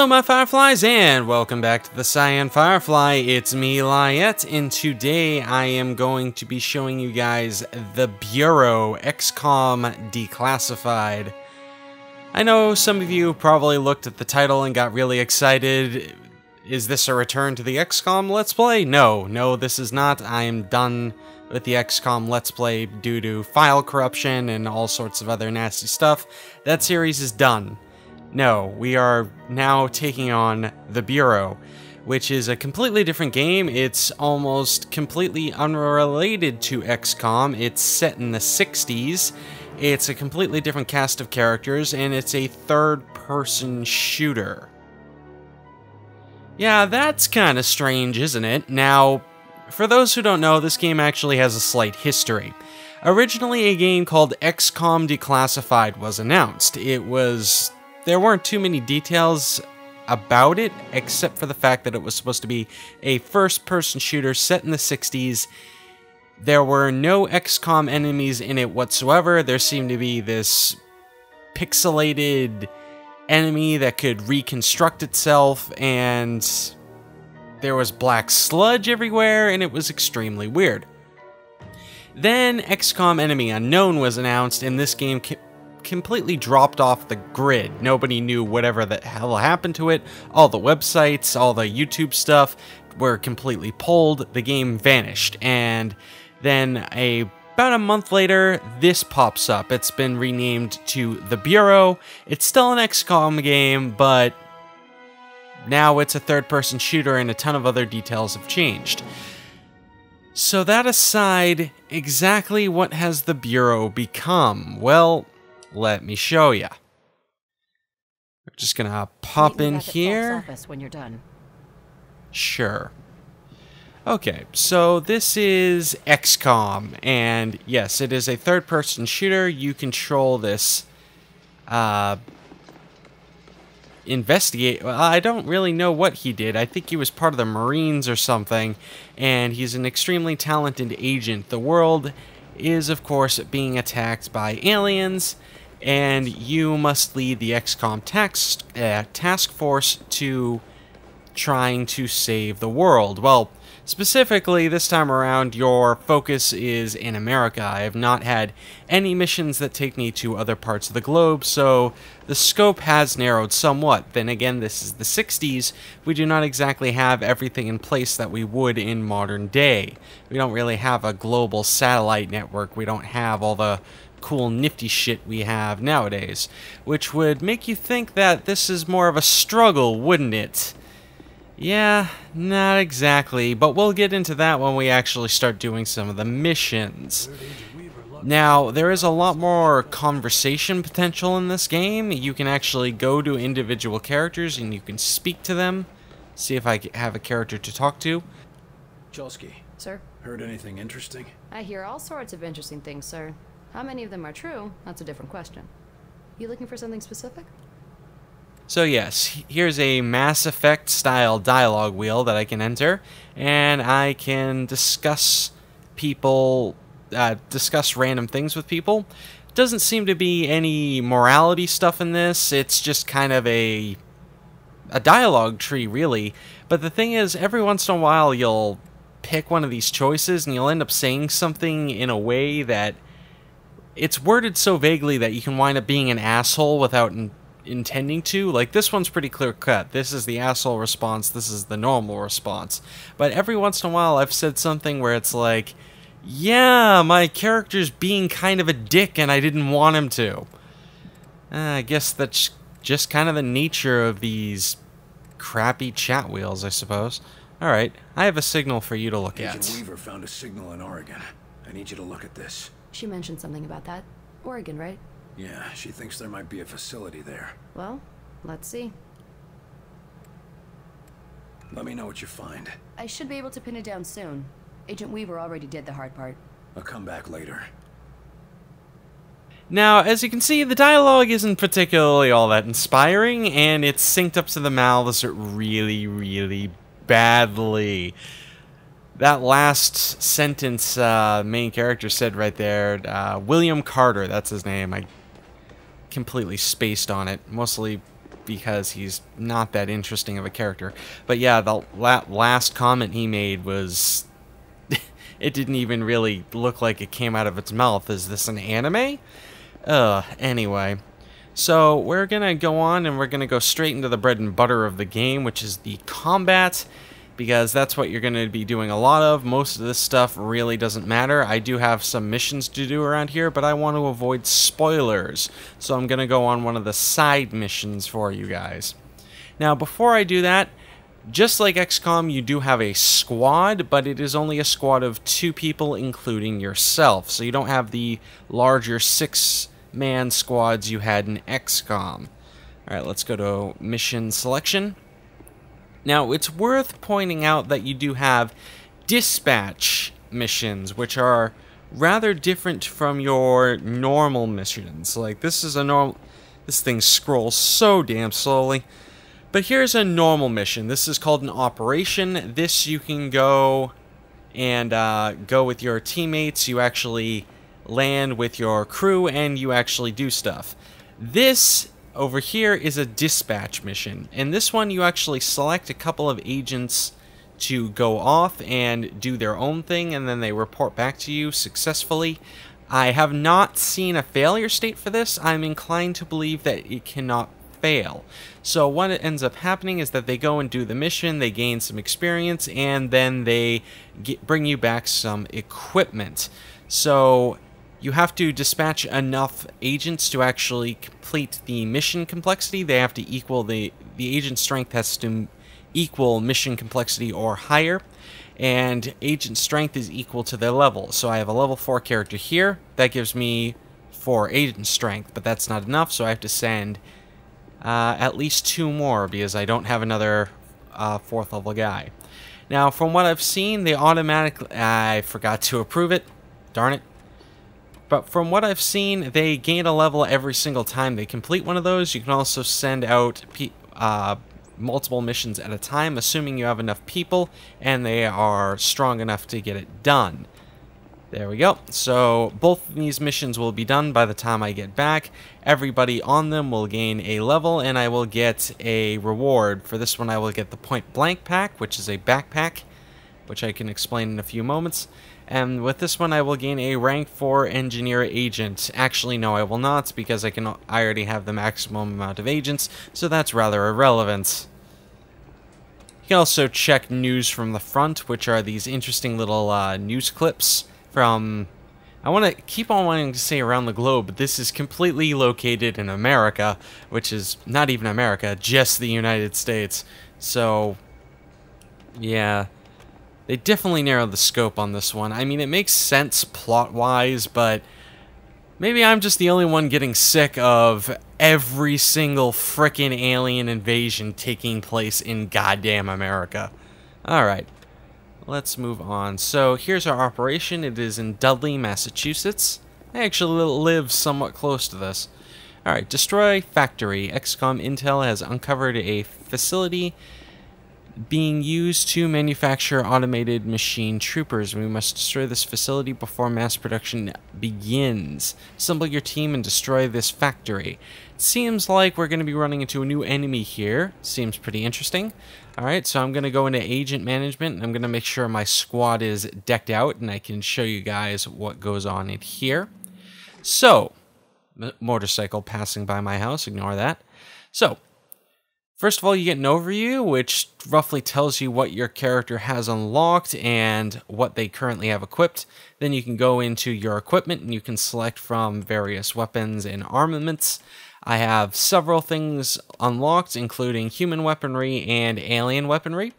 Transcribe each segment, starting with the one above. Hello my Fireflies, and welcome back to the Cyan Firefly. It's me, Lyiat, and today I am going to be showing you guys The Bureau: XCOM Declassified. I know some of you probably looked at the title and got really excited. Is this a return to the XCOM Let's Play? No, this is not. I am done with the XCOM Let's Play due to file corruption and all sorts of other nasty stuff. That series is done. No, we are now taking on The Bureau, which is a completely different game. It's almost completely unrelated to XCOM. It's set in the 60s, it's a completely different cast of characters, and it's a third-person shooter. Yeah, that's kind of strange, isn't it? Now, for those who don't know, this game actually has a slight history. Originally, a game called XCOM Declassified was announced. There weren't too many details about it, except for the fact that it was supposed to be a first-person shooter set in the 60s. There were no XCOM enemies in it whatsoever. There seemed to be this pixelated enemy that could reconstruct itself, and there was black sludge everywhere, and it was extremely weird. Then XCOM Enemy Unknown was announced, and this game completely dropped off the grid. Nobody knew whatever the hell happened to it. All the websites, all the YouTube stuff were completely pulled. The game vanished. And then about a month later, this pops up. It's been renamed to The Bureau. It's still an XCOM game, but now it's a third-person shooter and a ton of other details have changed. So that aside, exactly what has The Bureau become? Well, let me show you. We're just gonna pop in here. When you're done. Sure. Okay, so this is XCOM, and yes, it is a third-person shooter. You control this investigate. Well, I don't really know what he did. I think he was part of the Marines or something, and he's an extremely talented agent. The world is, of course, being attacked by aliens, and you must lead the XCOM task force to trying to save the world. Well, specifically this time around, your focus is in America. I have not had any missions that take me to other parts of the globe, so the scope has narrowed somewhat. Then again, this is the 60s. We do not exactly have everything in place that we would in modern day. We don't really have a global satellite network. We don't have all the cool nifty shit we have nowadays, which would make you think that this is more of a struggle, wouldn't it? Yeah, not exactly, but we'll get into that when we actually start doing some of the missions. Now, there is a lot more conversation potential in this game. You can actually go to individual characters and you can speak to them. See if I have a character to talk to. Chelsky. Sir? Heard anything interesting? I hear all sorts of interesting things, sir. How many of them are true? That's a different question. You looking for something specific? So yes, here's a Mass Effect style dialogue wheel that I can enter, and I can discuss random things with people. Doesn't seem to be any morality stuff in this. It's just kind of a dialogue tree, really. But the thing is, every once in a while you'll pick one of these choices and you'll end up saying something in a way that it's worded so vaguely that you can wind up being an asshole without intending to. Like, this one's pretty clear-cut. This is the asshole response, this is the normal response. But every once in a while I've said something where it's like, yeah, my character's being kind of a dick and I didn't want him to. I guess that's just kind of the nature of these crappy chat wheels, I suppose. Alright, I have a signal for you to look at. Agent Weaver found a signal in Oregon. I need you to look at this. She mentioned something about that. Oregon, right? Yeah, she thinks there might be a facility there. Well, let's see. Let me know what you find. I should be able to pin it down soon. Agent Weaver already did the hard part. I'll come back later. Now, as you can see, the dialogue isn't particularly all that inspiring, and it's synced up to the mouths really, really badly. That last sentence main character said right there, William Carter, that's his name. I completely spaced on it, mostly because he's not that interesting of a character. But yeah, the last comment he made was... it didn't even really look like it came out of its mouth. Is this an anime? Anyway. So we're going to go on and we're going to go straight into the bread and butter of the game, which is the combat, because that's what you're going to be doing a lot of. Most of this stuff really doesn't matter. I do have some missions to do around here, but I want to avoid spoilers. So I'm going to go on one of the side missions for you guys. Now, before I do that, just like XCOM, you do have a squad, but it is only a squad of 2 people, including yourself. So you don't have the larger 6-man squads you had in XCOM. Alright, let's go to mission selection. Now, it's worth pointing out that you do have dispatch missions, which are rather different from your normal missions. Like, this is a normal... this thing scrolls so damn slowly. But here's a normal mission. This is called an operation. This you can go and go with your teammates. You actually land with your crew and you actually do stuff. This over here is a dispatch mission. And this one you actually select a couple of agents to go off and do their own thing, and then they report back to you successfully. I have not seen a failure state for this. I'm inclined to believe that it cannot fail. So what ends up happening is that they go and do the mission, they gain some experience, and then they bring you back some equipment. So you have to dispatch enough agents to actually complete the mission complexity. They have to equal the agent strength has to equal mission complexity or higher, and agent strength is equal to their level. So I have a level 4 character here that gives me 4 agent strength, but that's not enough, so I have to send at least 2 more, because I don't have another 4th level guy. Now, from what I've seen, they automatically... I forgot to approve it. Darn it. But from what I've seen, they gain a level every single time they complete one of those. You can also send out multiple missions at a time, assuming you have enough people, and they are strong enough to get it done. There we go. So both of these missions will be done by the time I get back. Everybody on them will gain a level, and I will get a reward. For this one, I will get the Point Blank pack, which is a backpack, which I can explain in a few moments. And with this one, I will gain a rank 4 engineer agent. Actually, no, I will not, because I already have the maximum amount of agents, so that's rather irrelevant. You can also check news from the front, which are these interesting little news clips. From, I want to keep on wanting to say around the globe, but this is completely located in America, which is not even America, just the United States. So, yeah, they definitely narrowed the scope on this one. I mean, it makes sense plot-wise, but maybe I'm just the only one getting sick of every single frickin' alien invasion taking place in goddamn America. Alright. Let's move on. So here's our operation. It is in Dudley, Massachusetts. I actually live somewhat close to this. Alright, destroy factory. XCOM Intel has uncovered a facility being used to manufacture automated machine troopers. We must destroy this facility before mass production begins. Assemble your team and destroy this factory. Seems like we're going to be running into a new enemy here. Seems pretty interesting. Alright, so I'm going to go into agent management, and I'm going to make sure my squad is decked out, and I can show you guys what goes on in here. So, motorcycle passing by my house, ignore that. So, first of all, you get an overview, which roughly tells you what your character has unlocked and what they currently have equipped. Then you can go into your equipment, and you can select from various weapons and armaments. I have several things unlocked, including human weaponry and alien weaponry.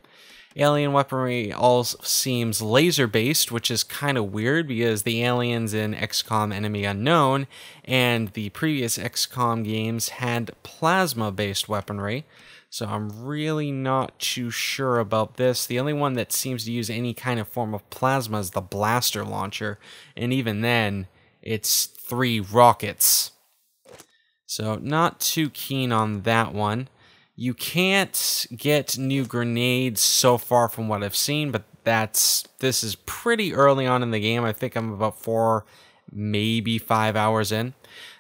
Alien weaponry all seems laser-based, which is kind of weird because the aliens in XCOM Enemy Unknown and the previous XCOM games had plasma-based weaponry. So I'm really not too sure about this. The only one that seems to use any kind of form of plasma is the blaster launcher, and even then, it's 3 rockets. So, not too keen on that one. You can't get new grenades so far from what I've seen, but this is pretty early on in the game. I think I'm about 4, maybe 5 hours in.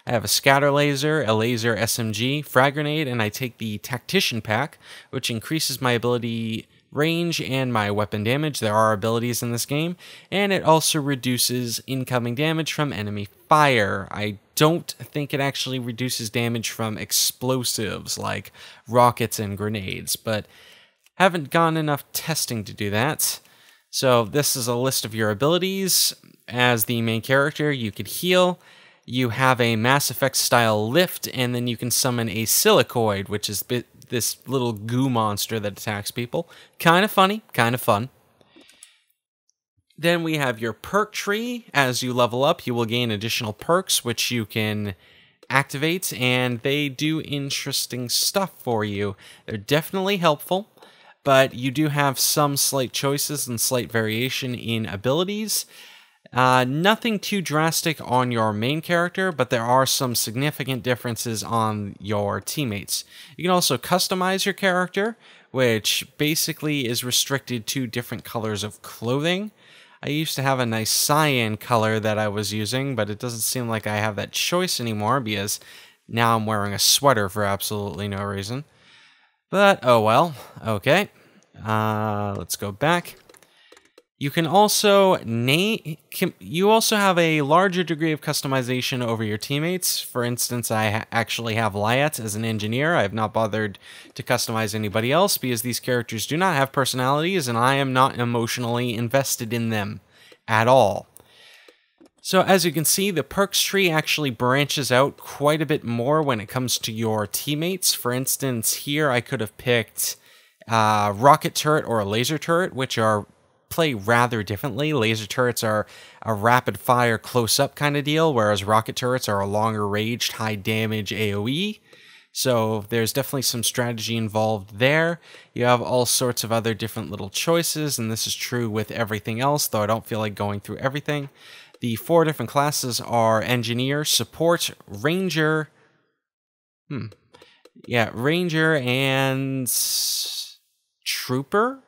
I have a scatter laser, a laser SMG, frag grenade, and I take the tactician pack, which increases my ability range and my weapon damage. There are abilities in this game, and it also reduces incoming damage from enemy fire. I don't think it actually reduces damage from explosives like rockets and grenades, but haven't gone enough testing to do that. So this is a list of your abilities. As the main character, you could heal. You have a Mass Effect style lift, and then you can summon a silicoid, which is this little goo monster that attacks people. Kind of funny, kind of fun. Then we have your perk tree. As you level up, you will gain additional perks, which you can activate, and they do interesting stuff for you. They're definitely helpful, but you do have some slight choices and slight variation in abilities. Nothing too drastic on your main character, but there are some significant differences on your teammates. You can also customize your character, which basically is restricted to different colors of clothing. I used to have a nice cyan color that I was using, but it doesn't seem like I have that choice anymore because now I'm wearing a sweater for absolutely no reason. But, oh well, okay. Let's go back. You can also you also have a larger degree of customization over your teammates. For instance, I actually have Lyiat as an engineer. I have not bothered to customize anybody else because these characters do not have personalities and I am not emotionally invested in them at all. So as you can see, the perks tree actually branches out quite a bit more when it comes to your teammates. For instance, here I could have picked rocket turret or a laser turret, which are play rather differently. Laser turrets are a rapid fire close up kind of deal, whereas rocket turrets are a longer range, high damage AoE. So there's definitely some strategy involved there. You have all sorts of other different little choices, and this is true with everything else, though I don't feel like going through everything. The four different classes are engineer, support, ranger, ranger and trooper,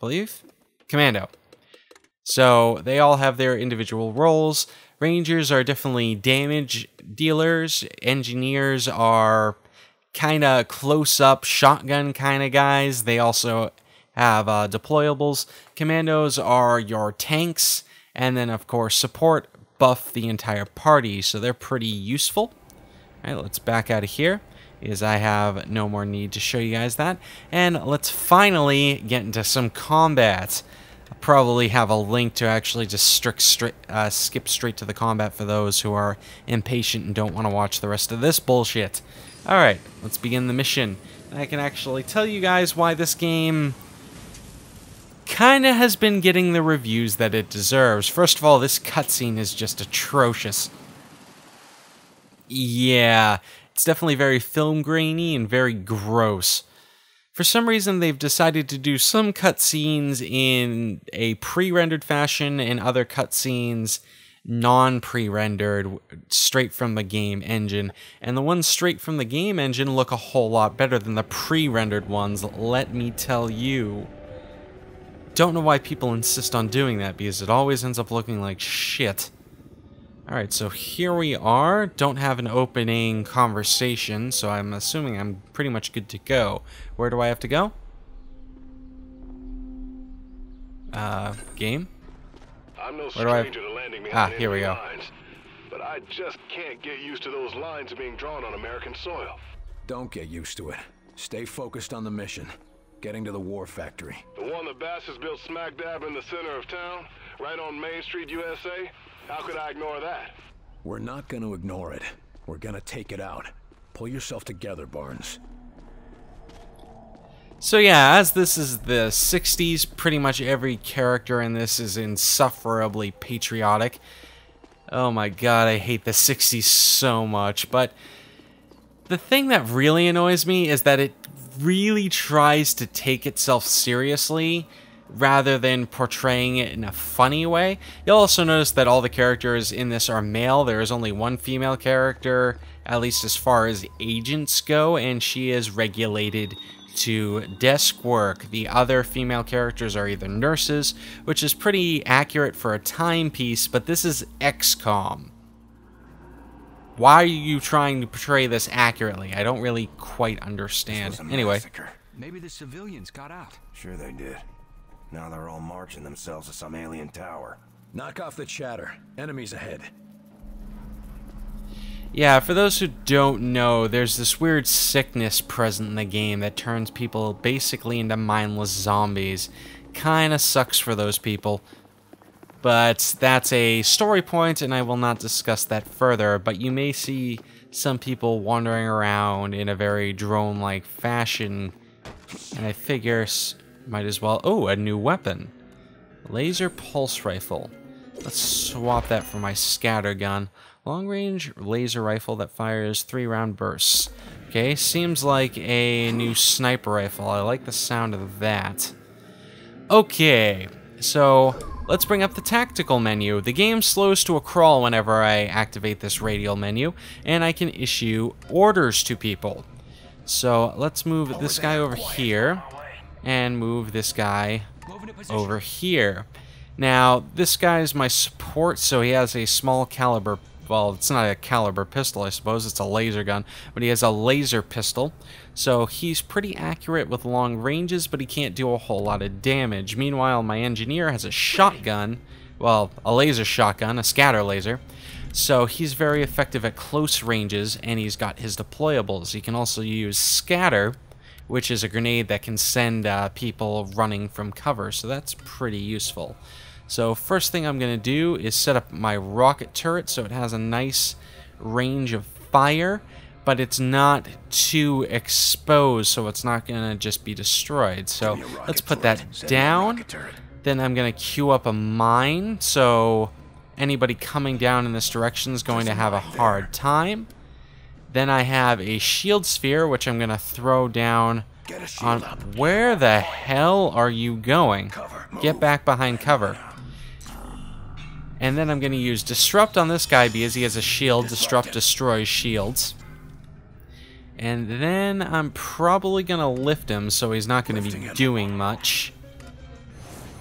believe? Commando. So they all have their individual roles. Rangers are definitely damage dealers. Engineers are kind of close-up shotgun kind of guys. They also have deployables. Commandos are your tanks. And then, of course, support buff the entire party. So they're pretty useful. All right, let's back out of here. Is I have no more need to show you guys that. And let's finally get into some combat. I probably have a link to actually just skip straight to the combat for those who are impatient and don't want to watch the rest of this bullshit. Alright, let's begin the mission. I can actually tell you guys why this game kinda has been getting the reviews that it deserves. First of all, this cutscene is just atrocious. Yeah. It's definitely very film grainy and very gross. For some reason, they've decided to do some cutscenes in a pre-rendered fashion and other cutscenes non-pre-rendered, straight from the game engine. And the ones straight from the game engine look a whole lot better than the pre-rendered ones, let me tell you. Don't know why people insist on doing that, because it always ends up looking like shit. Alright, so here we are. Don't have an opening conversation, so I'm assuming I'm pretty much good to go. Where do I have to go? Game? I'm no stranger to landing behind enemy lines, but I just can't get used to those lines being drawn on American soil. Don't get used to it. Stay focused on the mission. Getting to the war factory. The one that Bass has built smack dab in the center of town, right on Main Street, USA? How could I ignore that? We're not going to ignore it. We're going to take it out. Pull yourself together, Barnes. So yeah, as this is the 60s, pretty much every character in this is insufferably patriotic. Oh my god, I hate the 60s so much. But the thing that really annoys me is that it really tries to take itself seriously, rather than portraying it in a funny way. You'll also notice that all the characters in this are male. There is only one female character, at least as far as agents go, and she is regulated to desk work. The other female characters are either nurses, which is pretty accurate for a timepiece, but this is XCOM. Why are you trying to portray this accurately? I don't really quite understand. Anyway. Maybe the civilians got out. Sure they did. Now they're all marching themselves to some alien tower. Knock off the chatter. Enemies ahead. Yeah, for those who don't know, there's this weird sickness present in the game that turns people basically into mindless zombies. Kinda sucks for those people. But that's a story point, and I will not discuss that further, but you may see some people wandering around in a very drone-like fashion, and I figure might as well... Oh, a new weapon. Laser pulse rifle. Let's swap that for my scatter gun. Long-range laser rifle that fires 3-round bursts. Okay, seems like a new sniper rifle. I like the sound of that. Okay, so let's bring up the tactical menu. The game slows to a crawl whenever I activate this radial menu, and I can issue orders to people. So let's move this guy over here, and move this guy over here. Now, this guy is my support, so he has a small caliber, well, it's not a caliber pistol, I suppose, it's a laser gun, but he has a laser pistol, so he's pretty accurate with long ranges, but he can't do a whole lot of damage. Meanwhile, my engineer has a shotgun, well, a laser shotgun, a scatter laser, so he's very effective at close ranges, and he's got his deployables. He can also use scatter, which is a grenade that can send people running from cover, so that's pretty useful. So first thing I'm going to do is set up my rocket turret so it has a nice range of fire, but it's not too exposed, so it's not going to just be destroyed. So let's put that down. Then I'm going to queue up a mine, so anybody coming down in this direction is going to have a hard time. Then I have a shield sphere, which I'm going to throw down. On, where the hell are you going? Get back behind cover. And then I'm going to use Disrupt on this guy because he has a shield. Disrupt destroys shields. And then I'm probably going to lift him so he's not going to be doing much.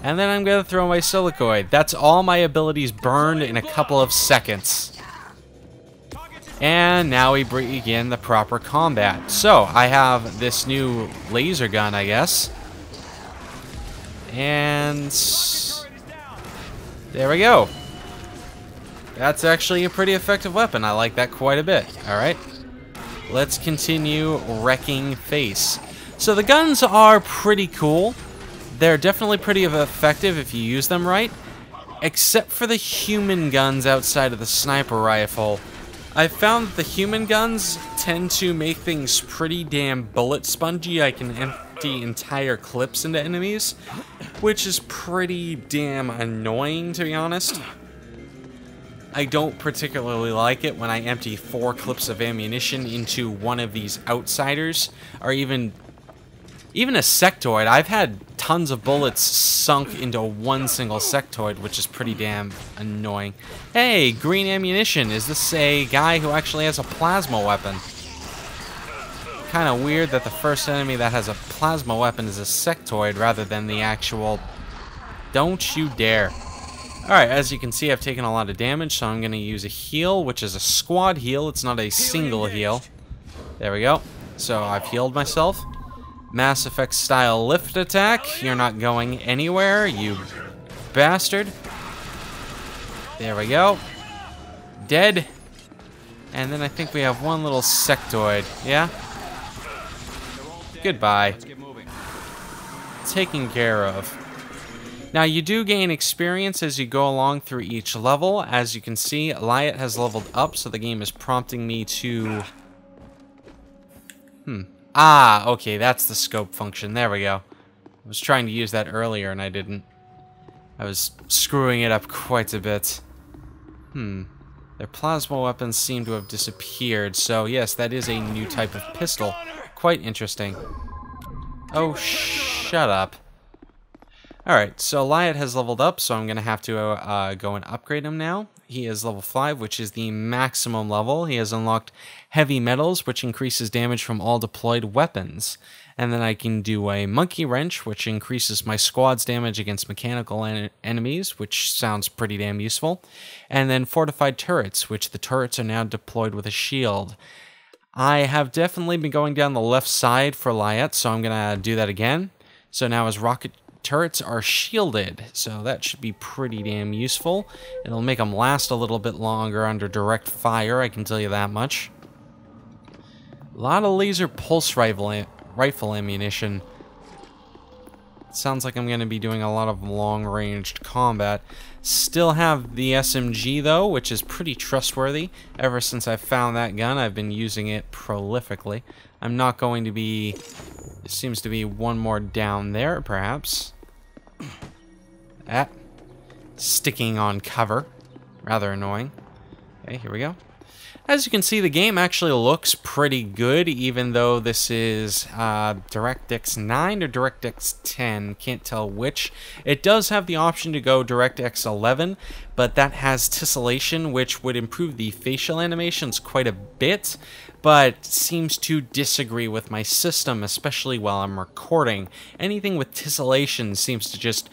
And then I'm going to throw my silicoid. That's all my abilities burned in a couple of seconds. And now we begin the proper combat. So, I have this new laser gun, I guess. And there we go. That's actually a pretty effective weapon. I like that quite a bit. Alright. Let's continue wrecking face. So the guns are pretty cool. They're definitely pretty effective if you use them right. Except for the human guns outside of the sniper rifle. I've found that the human guns tend to make things pretty damn bullet spongy. I can empty entire clips into enemies, which is pretty damn annoying, to be honest. I don't particularly like it when I empty 4 clips of ammunition into one of these outsiders, or even a sectoid. I've had tons of bullets sunk into one single sectoid, which is pretty damn annoying. Hey, green ammunition. Is this a guy who actually has a plasma weapon? Kind of weird that the first enemy that has a plasma weapon is a sectoid rather than the actual... Don't you dare. Alright, as you can see, I've taken a lot of damage, so I'm going to use a heal, which is a squad heal. It's not a single heal. There we go. So I've healed myself. Mass Effect style lift attack. You're not going anywhere, you bastard. There we go. Dead. And then I think we have one little sectoid. Yeah? Goodbye. Taken care of. Now you do gain experience as you go along through each level. As you can see, Lyiat has leveled up, so the game is prompting me to... Ah, okay, that's the scope function. There we go. I was trying to use that earlier and I didn't. I was screwing it up quite a bit. Their plasma weapons seem to have disappeared, so yes, that is a new type of pistol. Quite interesting. Oh, shut up. Alright, so Lyiat has leveled up, so I'm going to have to go and upgrade him now. He is level 5, which is the maximum level. He has unlocked Heavy Metals, which increases damage from all deployed weapons. And then I can do a monkey wrench, which increases my squad's damage against mechanical enemies, which sounds pretty damn useful. And then fortified turrets, which the turrets are now deployed with a shield. I have definitely been going down the left side for Lyiat, so I'm going to do that again. So now his rocket turrets are shielded, so that should be pretty damn useful. It'll make them last a little bit longer under direct fire, I can tell you that much. A lot of laser pulse rifle ammunition. Sounds like I'm going to be doing a lot of long-ranged combat. Still have the SMG, though, which is pretty trustworthy. Ever since I found that gun, I've been using it prolifically. I'm not going to be... There seems to be one more down there, perhaps. Ah. Sticking on cover. Rather annoying. Okay, here we go. As you can see, the game actually looks pretty good, even though this is DirectX 9 or DirectX 10, can't tell which. It does have the option to go DirectX 11, but that has tessellation, which would improve the facial animations quite a bit, but seems to disagree with my system, especially while I'm recording. Anything with tessellation seems to just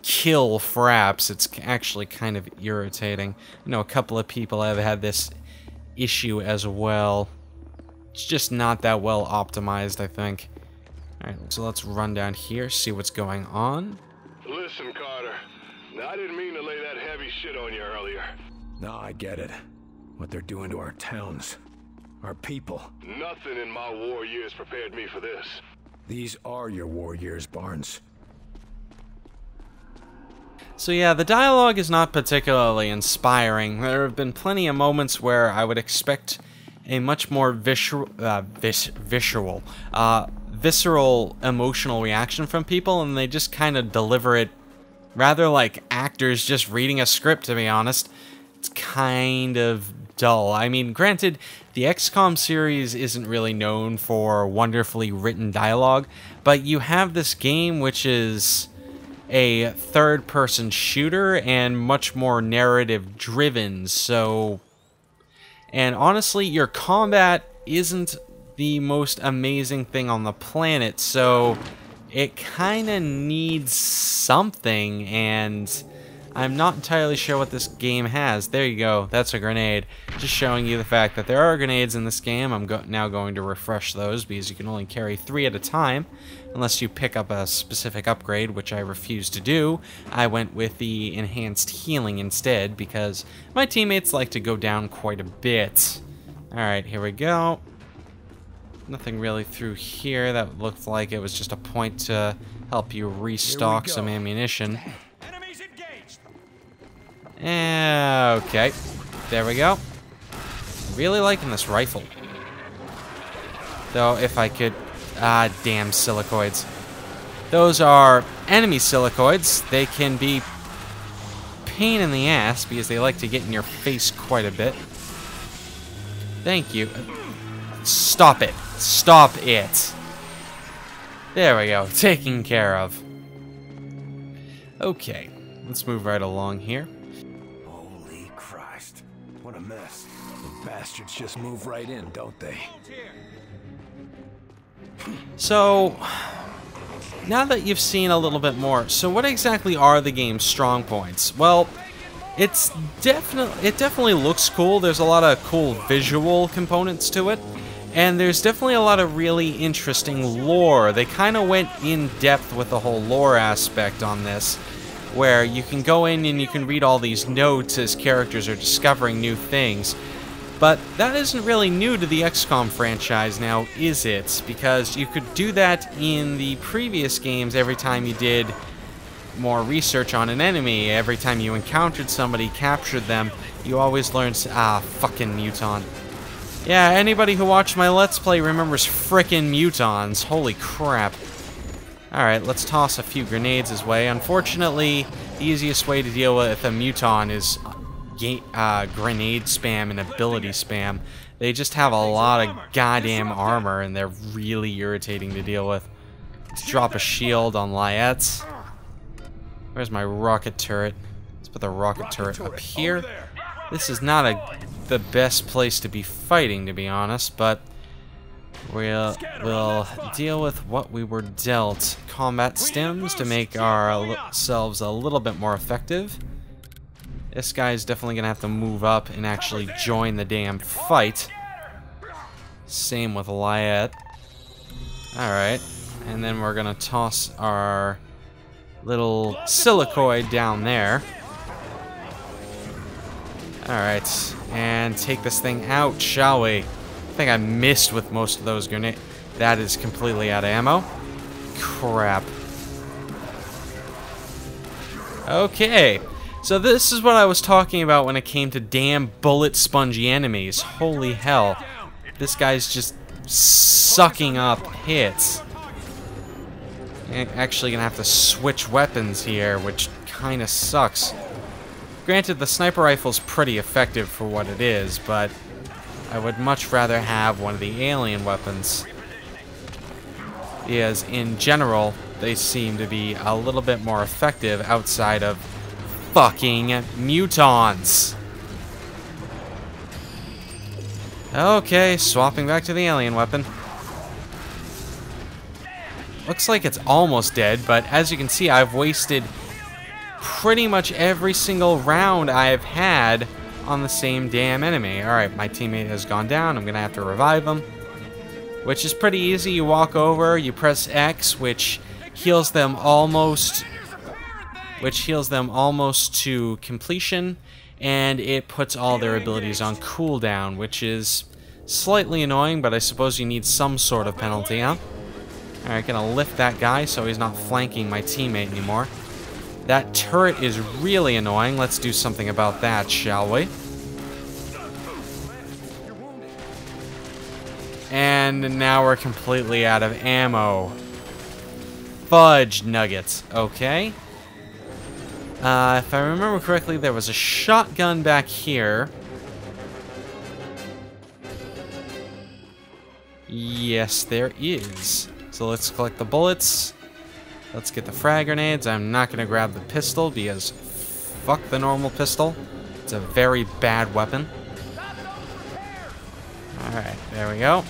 kill Fraps. It's actually kind of irritating. I know a couple of people have had this issue as well. It's just not that well optimized, I think. All right, so let's run down here, see what's going on. Listen, Carter, now, I didn't mean to lay that heavy shit on you earlier. No, I get it. What they're doing to our towns, our people. Nothing in my war years prepared me for this. These are your war years, Barnes. So yeah, the dialogue is not particularly inspiring. There have been plenty of moments where I would expect a much more visceral emotional reaction from people, and they just kind of deliver it rather like actors just reading a script, to be honest. It's kind of dull. I mean, granted, the XCOM series isn't really known for wonderfully written dialogue, but you have this game which is a third-person shooter and much more narrative-driven, so... And honestly, your combat isn't the most amazing thing on the planet, so it kinda needs something, and I'm not entirely sure what this game has. There you go, that's a grenade. Just showing you the fact that there are grenades in this game. I'm now going to refresh those because you can only carry 3 at a time. Unless you pick up a specific upgrade, which I refuse to do. I went with the enhanced healing instead because my teammates like to go down quite a bit. Alright, here we go. Nothing really through here. That looked like it was just a point to help you restock some ammunition. Enemies engaged. Okay, there we go. Really liking this rifle. Though if I could... Ah, damn silicoids. Those are enemy silicoids. They can be pain in the ass because they like to get in your face quite a bit. Thank you. Stop it. Stop it. There we go. Taken care of. Okay. Let's move right along here. Holy Christ. What a mess. The bastards just move right in, don't they? So, now that you've seen a little bit more, so what exactly are the game's strong points? Well, it definitely looks cool. There's a lot of cool visual components to it, and there's definitely a lot of really interesting lore. They kind of went in depth with the whole lore aspect on this, where you can go in and you can read all these notes as characters are discovering new things. But that isn't really new to the XCOM franchise now, is it? Because you could do that in the previous games every time you did more research on an enemy. Every time you encountered somebody, captured them, you always learned... Ah, fucking Muton. Yeah, anybody who watched my Let's Play remembers frickin' Mutons. Holy crap. Alright, let's toss a few grenades his way. Unfortunately, the easiest way to deal with a Muton is... grenade spam and ability spam. They just have a lot of goddamn armor and they're really irritating to deal with. Let's drop a shield on Lyiat. Where's my rocket turret? Let's put the rocket turret up here. This is not the best place to be fighting, to be honest, but We'll deal with what we were dealt. Combat stems to make ourselves a little bit more effective. This guy's definitely gonna have to move up and actually join the damn fight. Same with Lyiat. Alright, and then we're gonna toss our little silicoid down there. Alright, and take this thing out, shall we? I think I missed with most of those grenades. That is completely out of ammo. Crap. Okay, so this is what I was talking about when it came to damn bullet spongy enemies. Holy hell. This guy's just sucking up hits. I'm actually gonna have to switch weapons here, which kinda sucks. Granted, the sniper rifle's pretty effective for what it is, but I would much rather have one of the alien weapons. Because in general, they seem to be a little bit more effective outside of fucking mutons. Okay, swapping back to the alien weapon. Looks like it's almost dead, but as you can see, I've wasted pretty much every single round I've had on the same damn enemy. Alright, my teammate has gone down. I'm gonna have to revive him, which is pretty easy. You walk over, you press X, which heals them almost to completion, and it puts all their abilities on cooldown, which is slightly annoying, but I suppose you need some sort of penalty, huh? Alright, gonna lift that guy so he's not flanking my teammate anymore. That turret is really annoying. Let's do something about that, shall we? And now we're completely out of ammo. Fudge nuggets. Okay. If I remember correctly, there was a shotgun back here. Yes, there is. So let's collect the bullets. Let's get the frag grenades. I'm not going to grab the pistol because fuck the normal pistol. It's a very bad weapon. Alright, there we go.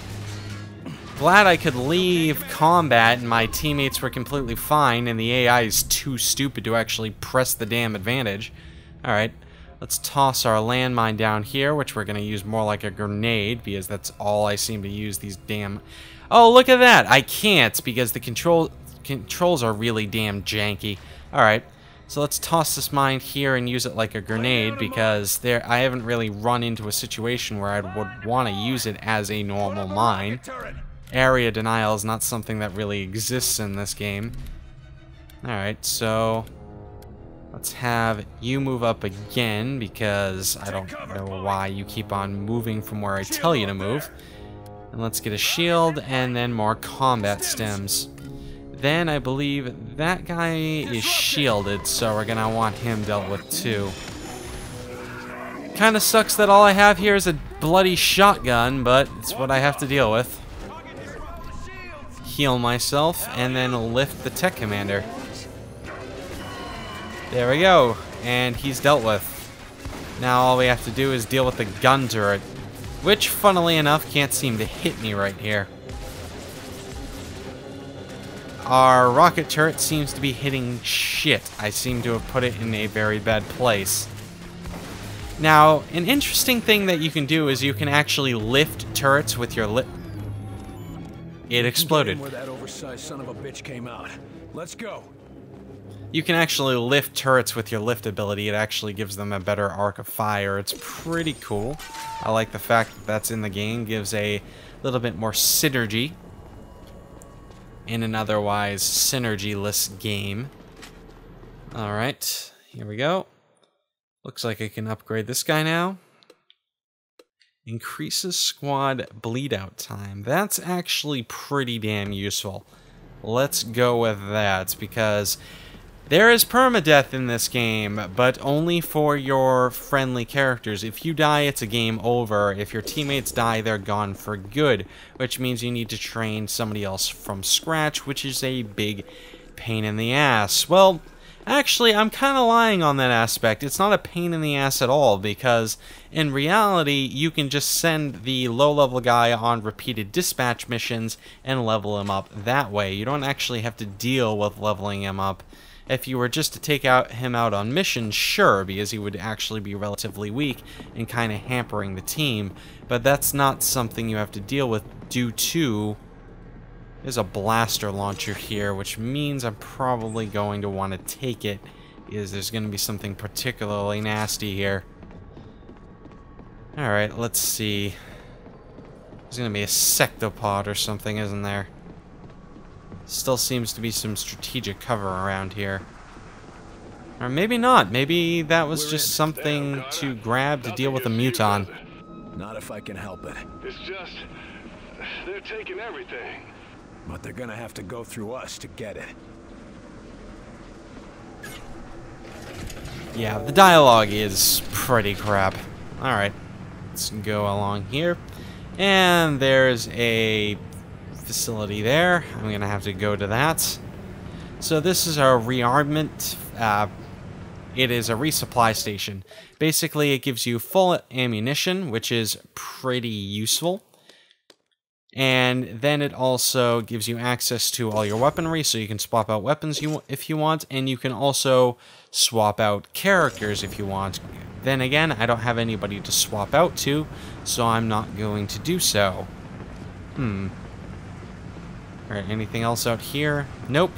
Glad I could leave combat and my teammates were completely fine and the AI is too stupid to actually press the damn advantage. Alright, let's toss our landmine down here, which we're going to use more like a grenade because that's all I seem to use these damn... Oh, look at that! I can't because the controls are really damn janky. Alright, so let's toss this mine here and use it like a grenade because there I haven't really run into a situation where I would want to use it as a normal mine. Area denial is not something that really exists in this game. Alright, so let's have you move up again because I don't know why you keep on moving from where I tell you to move. And let's get a shield and then more combat stems. Then I believe that guy is shielded, so we're gonna want him dealt with too. Kinda sucks that all I have here is a bloody shotgun, but it's what I have to deal with. Heal myself, and then lift the tech commander. There we go, and he's dealt with. Now all we have to do is deal with the gun turret, which, funnily enough, can't seem to hit me right here. Our rocket turret seems to be hitting shit. I seem to have put it in a very bad place. Now, an interesting thing that you can do is you can actually lift turrets with your It exploded. Where that oversized son of a bitch came out. Let's go. You can actually lift turrets with your lift ability. It actually gives them a better arc of fire. It's pretty cool. I like the fact that that's in the game. Gives a little bit more synergy in an otherwise synergy-less game. Alright, here we go. Looks like I can upgrade this guy now. Increases squad bleed-out time. That's actually pretty damn useful. Let's go with that, because there is permadeath in this game, but only for your friendly characters. If you die, it's a game over. If your teammates die, they're gone for good, which means you need to train somebody else from scratch, which is a big pain in the ass. Well, Actually, I'm kind of lying on that aspect. It's not a pain in the ass at all, because in reality, you can just send the low-level guy on repeated dispatch missions and level him up that way. You don't actually have to deal with leveling him up. If you were just to take him out on missions, sure, because he would actually be relatively weak and kind of hampering the team, but that's not something you have to deal with due to... There's a blaster launcher here, which means I'm probably going to want to take it, because there's going to be something particularly nasty here. Alright, let's see. There's going to be a sectopod or something, isn't there? Still seems to be some strategic cover around here. Or maybe not. Maybe that was just something to grab to deal with a muton. Not if I can help it. It's just... they're taking everything. But they're gonna have to go through us to get it. Yeah, the dialogue is pretty crap. Alright. Let's go along here. And there's a... facility there. I'm gonna have to go to that. So this is our rearmament. It is a resupply station. Basically, it gives you full ammunition, which is pretty useful. And then it also gives you access to all your weaponry, so you can swap out weapons if you want, and you can also swap out characters if you want. Then again, I don't have anybody to swap out to, so I'm not going to do so. Alright, anything else out here? Nope.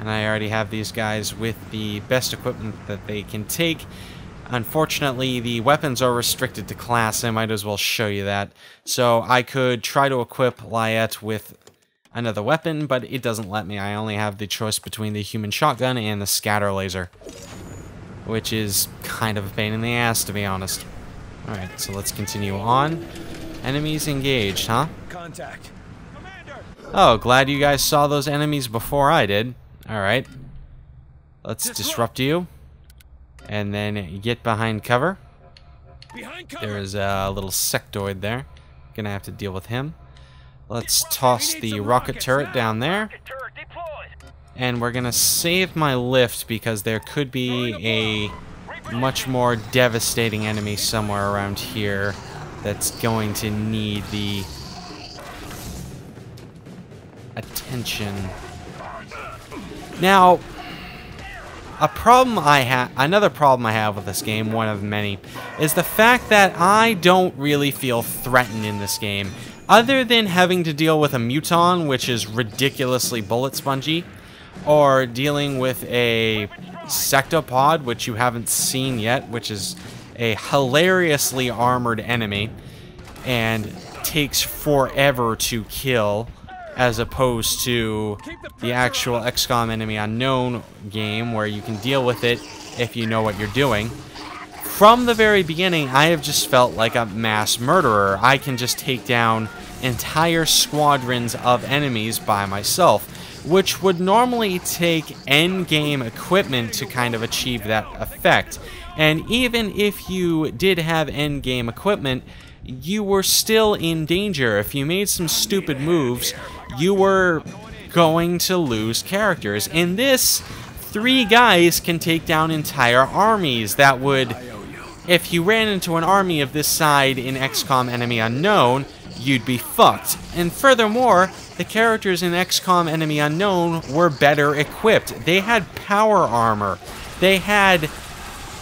And I already have these guys with the best equipment that they can take. Unfortunately, the weapons are restricted to class. I might as well show you that. So I could try to equip Lyiat with another weapon, but it doesn't let me. I only have the choice between the human shotgun and the scatter laser, which is kind of a pain in the ass, to be honest. Alright, so let's continue on. Enemies engaged, huh? Contact. Oh, glad you guys saw those enemies before I did. Alright. Let's disrupt you. And then get behind cover. There's a little sectoid there. Gonna have to deal with him. Let's toss the rocket turret down there. And we're gonna save my lift because there could be a much more devastating enemy somewhere around here that's going to need the... attention. Now, another problem I have with this game, one of many, is the fact that I don't really feel threatened in this game, other than having to deal with a muton, which is ridiculously bullet spongy, or dealing with a sectopod, which you haven't seen yet, which is a hilariously armored enemy and takes forever to kill, as opposed to the actual XCOM Enemy Unknown game, where you can deal with it if you know what you're doing. From the very beginning, I have just felt like a mass murderer. I can just take down entire squadrons of enemies by myself, which would normally take end-game equipment to kind of achieve that effect. And even if you did have end-game equipment, you were still in danger. If you made some stupid moves, you were going to lose characters. In this, 3 guys can take down entire armies. That would, if you ran into an army of this side in XCOM Enemy Unknown, you'd be fucked. And furthermore, the characters in XCOM Enemy Unknown were better equipped. They had power armor. They had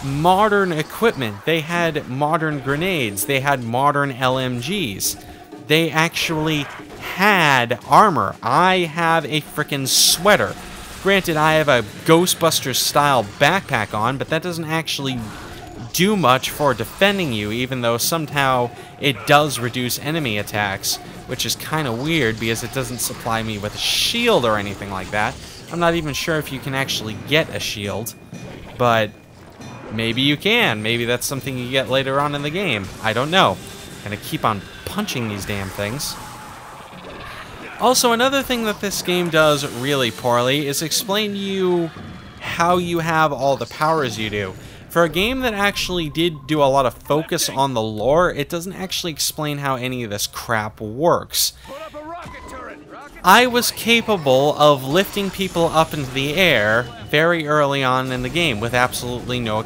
modern equipment. They had modern grenades. They had modern LMGs. They actually had armor. I have a freaking sweater. Granted, I have a Ghostbusters style backpack on, but that doesn't actually do much for defending you, even though somehow it does reduce enemy attacks, which is kind of weird because it doesn't supply me with a shield or anything like that. I'm not even sure if you can actually get a shield, but maybe you can. Maybe that's something you get later on in the game. I don't know. I'm gonna keep on punching these damn things. Also, another thing that this game does really poorly is explain to you how you have all the powers you do. For a game that actually did do a lot of focus on the lore, it doesn't actually explain how any of this crap works. I was capable of lifting people up into the air very early on in the game with absolutely no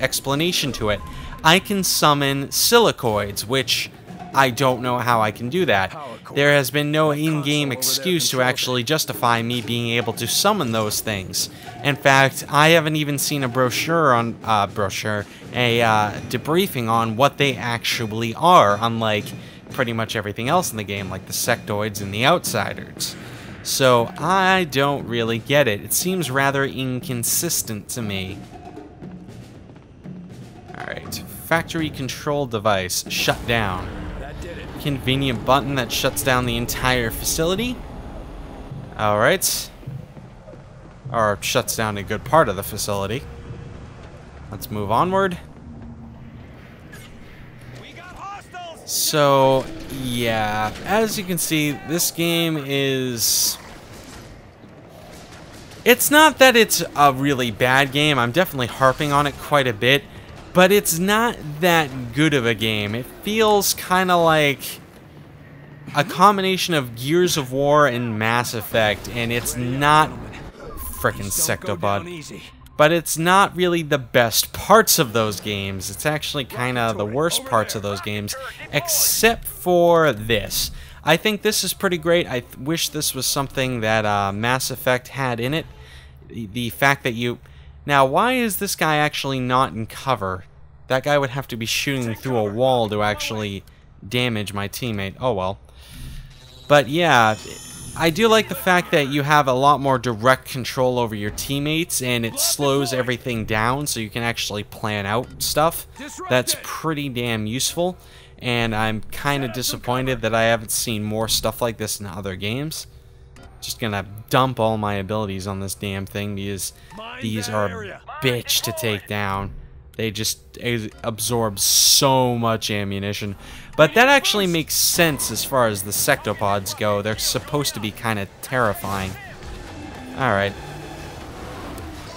explanation to it. I can summon silicoids, which I don't know how I can do that. There has been no in-game excuse to actually justify me being able to summon those things. In fact, I haven't even seen a brochure on debriefing on what they actually are, unlike pretty much everything else in the game, like the sectoids and the outsiders. So I don't really get it. It seems rather inconsistent to me. Alright, factory control device shut down. Convenient button that shuts down the entire facility. Alright. Or shuts down a good part of the facility. Let's move onward. So, yeah, as you can see, this game is... It's not that it's a really bad game, I'm definitely harping on it quite a bit, but it's not that good of a game. It feels kind of like a combination of Gears of War and Mass Effect, and it's not... Frickin' Sectobot. But it's not really the best parts of those games. It's actually kind of the worst parts of those games, except for this. I think this is pretty great. I wish this was something that Mass Effect had in it. The fact that you... Now, why is this guy actually not in cover? That guy would have to be shooting through a wall to actually damage my teammate. Oh, well. But, yeah... I do like the fact that you have a lot more direct control over your teammates, and it slows everything down so you can actually plan out stuff. That's pretty damn useful, and I'm kind of disappointed that I haven't seen more stuff like this in other games. Just gonna dump all my abilities on this damn thing because these are a bitch to take down. They just absorb so much ammunition. But that actually makes sense as far as the sectopods go. They're supposed to be kind of terrifying. Alright.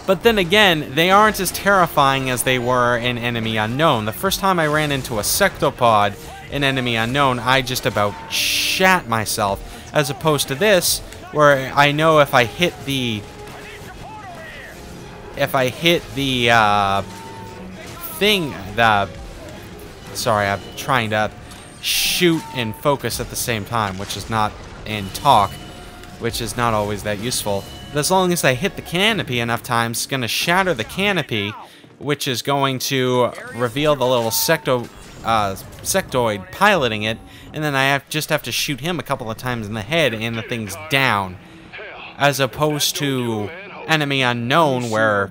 But then again, they aren't as terrifying as they were in Enemy Unknown. The first time I ran into a sectopod in Enemy Unknown, I just about shat myself. As opposed to this, where I know if I hit the... Sorry, I'm trying to shoot and focus at the same time, which is not... and talk, which is not always that useful. But as long as I hit the canopy enough times, it's going to shatter the canopy, which is going to reveal the little sectoid piloting it, and then I just have to shoot him a couple of times in the head and the thing's down. As opposed to... Enemy Unknown, where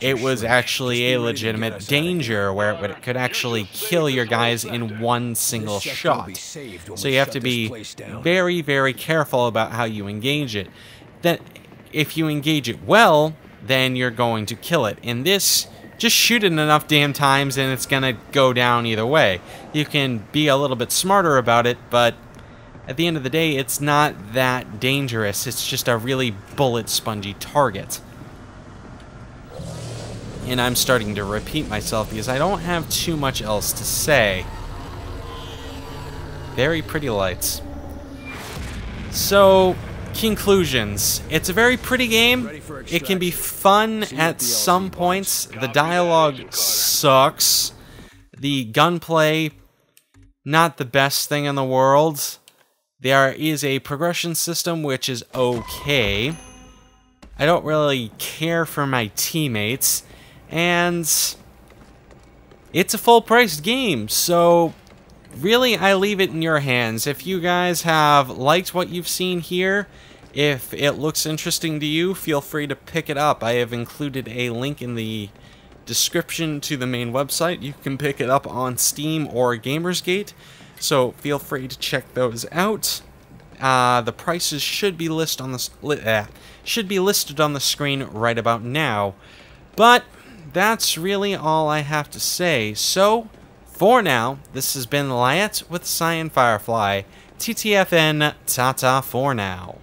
it was actually a legitimate danger, where it could actually kill your guys in one single shot. So you have to be very, very careful about how you engage it. That if you engage it well, then you're going to kill it. In this, just shoot it enough damn times and it's gonna go down either way. You can be a little bit smarter about it, but at the end of the day, it's not that dangerous. It's just a really bullet-spongy target. And I'm starting to repeat myself because I don't have too much else to say. Very pretty lights. So, conclusions. It's a very pretty game. It can be fun at some points. The dialogue sucks. The gunplay, not the best thing in the world. There is a progression system, which is okay. I don't really care for my teammates. And it's a full-priced game, so really I leave it in your hands. If you guys have liked what you've seen here, if it looks interesting to you, feel free to pick it up. I have included a link in the description to the main website. You can pick it up on Steam or GamersGate. So feel free to check those out. The prices should be listed on the screen right about now. But that's really all I have to say. So for now, this has been Lyiat with Cyan Firefly. TTFN, ta-ta for now.